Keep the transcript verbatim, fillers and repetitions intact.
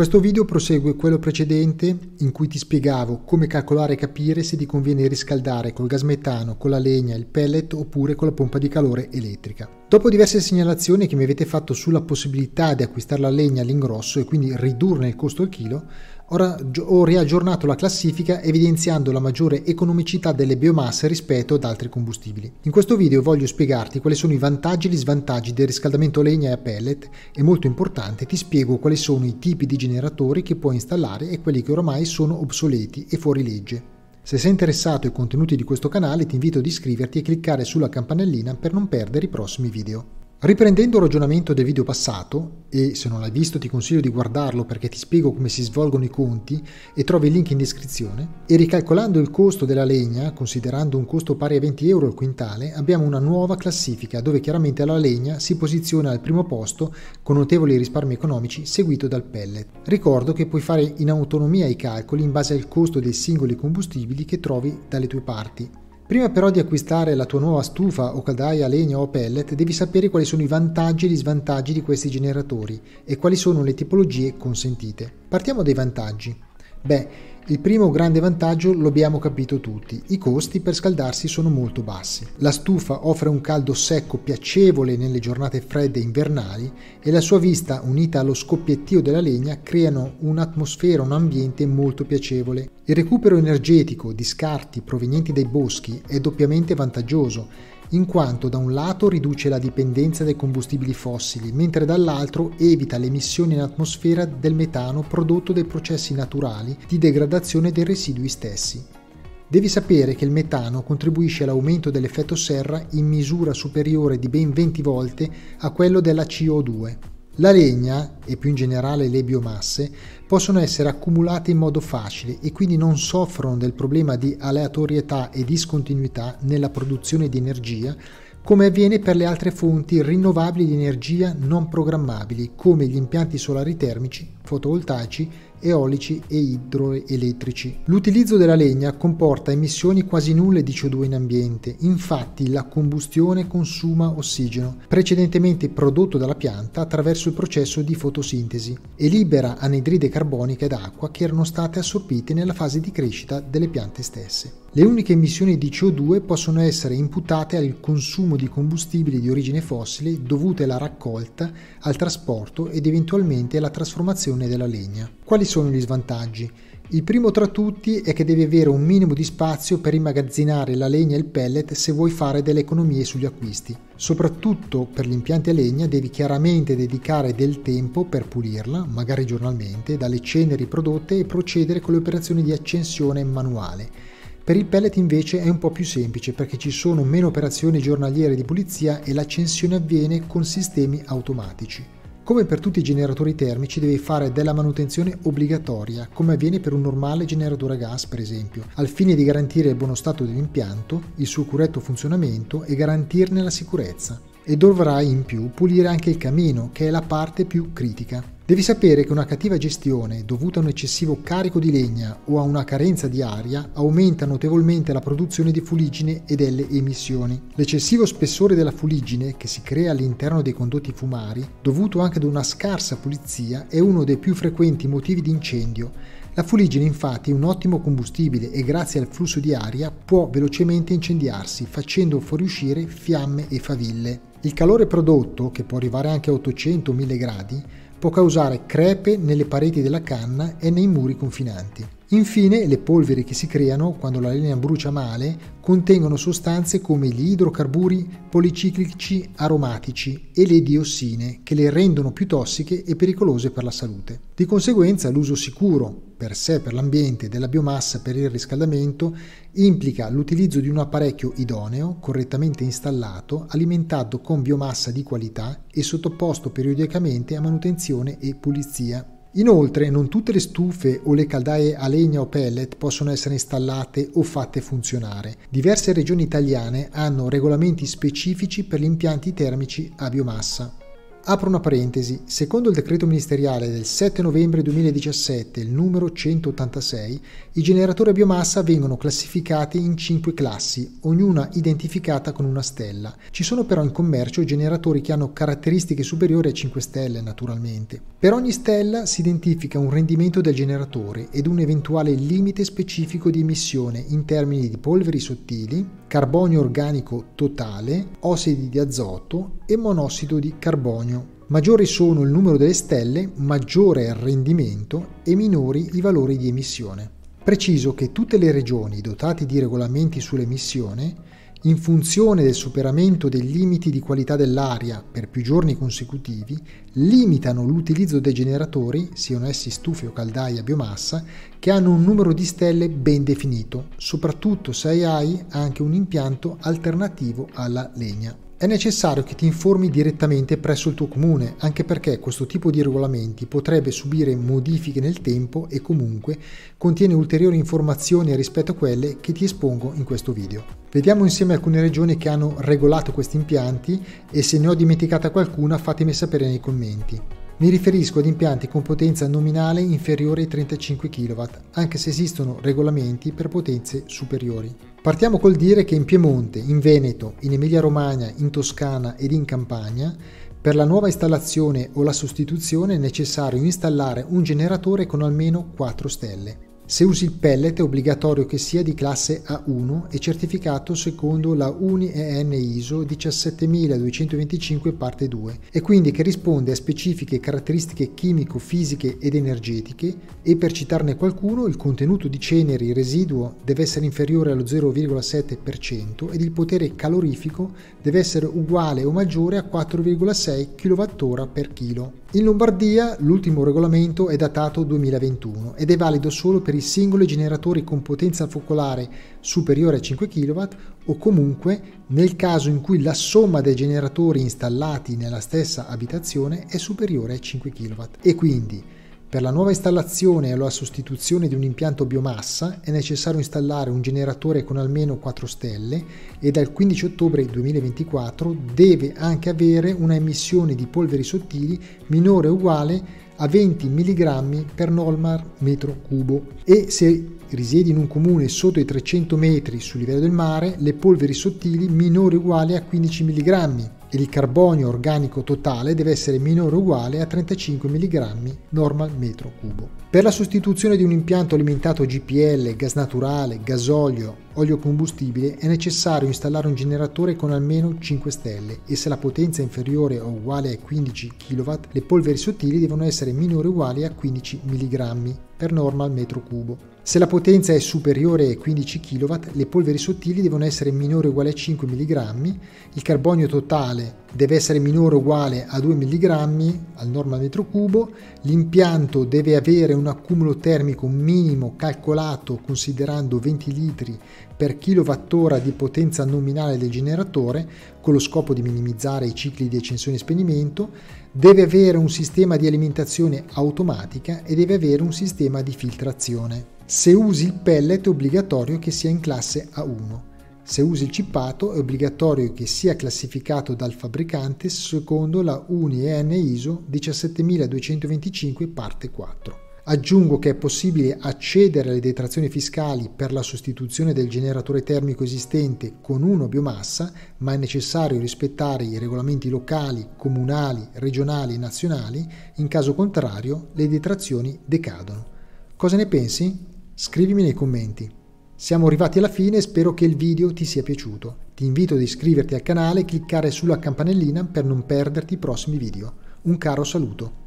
Questo video prosegue quello precedente in cui ti spiegavo come calcolare e capire se ti conviene riscaldare col gas metano, con la legna, il pellet oppure con la pompa di calore elettrica. Dopo diverse segnalazioni che mi avete fatto sulla possibilità di acquistare la legna all'ingrosso e quindi ridurne il costo al chilo, ora ho riaggiornato la classifica evidenziando la maggiore economicità delle biomasse rispetto ad altri combustibili. In questo video voglio spiegarti quali sono i vantaggi e gli svantaggi del riscaldamento a legna e a pellet e, molto importante, ti spiego quali sono i tipi di generatori che puoi installare e quelli che oramai sono obsoleti e fuori legge. Se sei interessato ai contenuti di questo canale ti invito ad iscriverti e cliccare sulla campanellina per non perdere i prossimi video. Riprendendo il ragionamento del video passato, e se non l'hai visto ti consiglio di guardarlo perché ti spiego come si svolgono i conti e trovi il link in descrizione, e ricalcolando il costo della legna, considerando un costo pari a venti euro al quintale, abbiamo una nuova classifica dove chiaramente la legna si posiziona al primo posto con notevoli risparmi economici, seguito dal pellet. Ricordo che puoi fare in autonomia i calcoli in base al costo dei singoli combustibili che trovi dalle tue parti. Prima però di acquistare la tua nuova stufa o caldaia a legna o pellet devi sapere quali sono i vantaggi e gli svantaggi di questi generatori e quali sono le tipologie consentite. Partiamo dai vantaggi. Beh, il primo grande vantaggio lo abbiamo capito tutti, i costi per scaldarsi sono molto bassi. La stufa offre un caldo secco piacevole nelle giornate fredde e invernali e la sua vista unita allo scoppiettio della legna creano un'atmosfera, un ambiente molto piacevole. Il recupero energetico di scarti provenienti dai boschi è doppiamente vantaggioso, in quanto da un lato riduce la dipendenza dai combustibili fossili, mentre dall'altro evita l'emissione in atmosfera del metano prodotto dai processi naturali di degradazione dei residui stessi. Devi sapere che il metano contribuisce all'aumento dell'effetto serra in misura superiore di ben venti volte a quello della C O due. La legna, e più in generale le biomasse, possono essere accumulate in modo facile e quindi non soffrono del problema di aleatorietà e discontinuità nella produzione di energia, come avviene per le altre fonti rinnovabili di energia non programmabili, come gli impianti solari termici, fotovoltaici, eolici e idroelettrici. L'utilizzo della legna comporta emissioni quasi nulle di C O due in ambiente, infatti la combustione consuma ossigeno, precedentemente prodotto dalla pianta attraverso il processo di fotosintesi, e libera anidride carbonica ed acqua che erano state assorbite nella fase di crescita delle piante stesse. Le uniche emissioni di C O due possono essere imputate al consumo di combustibili di origine fossile dovute alla raccolta, al trasporto ed eventualmente alla trasformazione della legna. Quali sono gli svantaggi? Il primo tra tutti è che devi avere un minimo di spazio per immagazzinare la legna e il pellet se vuoi fare delle economie sugli acquisti. Soprattutto per gli impianti a legna devi chiaramente dedicare del tempo per pulirla, magari giornalmente, dalle ceneri prodotte e procedere con le operazioni di accensione manuale. Per il pellet invece è un po' più semplice perché ci sono meno operazioni giornaliere di pulizia e l'accensione avviene con sistemi automatici. Come per tutti i generatori termici devi fare della manutenzione obbligatoria, come avviene per un normale generatore a gas per esempio, al fine di garantire il buono stato dell'impianto, il suo corretto funzionamento e garantirne la sicurezza. E dovrai in più pulire anche il camino, che è la parte più critica. Devi sapere che una cattiva gestione dovuta a un eccessivo carico di legna o a una carenza di aria aumenta notevolmente la produzione di fuligine e delle emissioni. L'eccessivo spessore della fuligine che si crea all'interno dei condotti fumari, dovuto anche ad una scarsa pulizia, è uno dei più frequenti motivi di incendio. La fuligine infatti è un ottimo combustibile e grazie al flusso di aria può velocemente incendiarsi facendo fuoriuscire fiamme e faville. Il calore prodotto, che può arrivare anche a ottocento mille gradi, può causare crepe nelle pareti della canna e nei muri confinanti. Infine, le polveri che si creano quando la legna brucia male contengono sostanze come gli idrocarburi policiclici aromatici e le diossine, che le rendono più tossiche e pericolose per la salute. Di conseguenza, l'uso sicuro per sé e per l'ambiente della biomassa per il riscaldamento implica l'utilizzo di un apparecchio idoneo, correttamente installato, alimentato con biomassa di qualità e sottoposto periodicamente a manutenzione e pulizia. Inoltre, non tutte le stufe o le caldaie a legna o pellet possono essere installate o fatte funzionare. Diverse regioni italiane hanno regolamenti specifici per gli impianti termici a biomassa. Apro una parentesi, secondo il decreto ministeriale del sette novembre duemiladiciassette, il numero centottantasei, i generatori a biomassa vengono classificati in cinque classi, ognuna identificata con una stella. Ci sono però in commercio generatori che hanno caratteristiche superiori a cinque stelle, naturalmente. Per ogni stella si identifica un rendimento del generatore ed un eventuale limite specifico di emissione in termini di polveri sottili, carbonio organico totale, ossidi di azoto e monossido di carbonio. Maggiori sono il numero delle stelle, maggiore è il rendimento e minori i valori di emissione. Preciso che tutte le regioni dotate di regolamenti sull'emissione, in funzione del superamento dei limiti di qualità dell'aria per più giorni consecutivi, limitano l'utilizzo dei generatori, siano essi stufe o caldaie a biomassa, che hanno un numero di stelle ben definito, soprattutto se hai anche un impianto alternativo alla legna. È necessario che ti informi direttamente presso il tuo comune, anche perché questo tipo di regolamenti potrebbe subire modifiche nel tempo e comunque contiene ulteriori informazioni rispetto a quelle che ti espongo in questo video. Vediamo insieme alcune regioni che hanno regolato questi impianti e se ne ho dimenticata qualcuna fatemi sapere nei commenti. Mi riferisco ad impianti con potenza nominale inferiore ai trentacinque chilowatt, anche se esistono regolamenti per potenze superiori. Partiamo col dire che in Piemonte, in Veneto, in Emilia-Romagna, in Toscana ed in Campania, per la nuova installazione o la sostituzione è necessario installare un generatore con almeno quattro stelle. Se usi il pellet è obbligatorio che sia di classe A uno e certificato secondo la U N I E N ISO diciassettemiladuecentoventicinque parte due e quindi che risponde a specifiche caratteristiche chimico-fisiche ed energetiche e per citarne qualcuno il contenuto di ceneri residuo deve essere inferiore allo zero virgola sette per cento ed il potere calorifico deve essere uguale o maggiore a quattro virgola sei chilowattora per chilo. In Lombardia l'ultimo regolamento è datato duemilaventuno ed è valido solo per i singoli generatori con potenza focolare superiore a cinque chilowatt o comunque nel caso in cui la somma dei generatori installati nella stessa abitazione è superiore ai cinque chilowatt e quindi per la nuova installazione o la sostituzione di un impianto biomassa è necessario installare un generatore con almeno quattro stelle e dal quindici ottobre duemilaventiquattro deve anche avere una emissione di polveri sottili minore o uguale a venti milligrammi per normal metro cubo e se risiedi in un comune sotto i trecento metri sul livello del mare le polveri sottili minori o uguali a quindici milligrammi. Il carbonio organico totale deve essere minore o uguale a trentacinque milligrammi normal metro cubo. Per la sostituzione di un impianto alimentato G P L, gas naturale, gasolio, olio combustibile è necessario installare un generatore con almeno cinque stelle e se la potenza è inferiore o uguale a quindici chilowatt le polveri sottili devono essere minori o uguali a quindici milligrammi per normal metro cubo. Se la potenza è superiore ai quindici chilowatt le polveri sottili devono essere minori o uguali a cinque milligrammi, il carbonio totale deve essere minore o uguale a due milligrammi al normal metro cubo, l'impianto deve avere un accumulo termico minimo calcolato considerando venti litri per kilowattora di potenza nominale del generatore con lo scopo di minimizzare i cicli di accensione e spegnimento, deve avere un sistema di alimentazione automatica e deve avere un sistema di filtrazione. Se usi il pellet è obbligatorio che sia in classe A uno. Se usi il cippato è obbligatorio che sia classificato dal fabbricante secondo la U N I E N ISO diciassettemiladuecentoventicinque parte quattro. Aggiungo che è possibile accedere alle detrazioni fiscali per la sostituzione del generatore termico esistente con uno a biomassa, ma è necessario rispettare i regolamenti locali, comunali, regionali e nazionali, in caso contrario le detrazioni decadono. Cosa ne pensi? Scrivimi nei commenti. Siamo arrivati alla fine, spero che il video ti sia piaciuto. Ti invito ad iscriverti al canale e cliccare sulla campanellina per non perderti i prossimi video. Un caro saluto.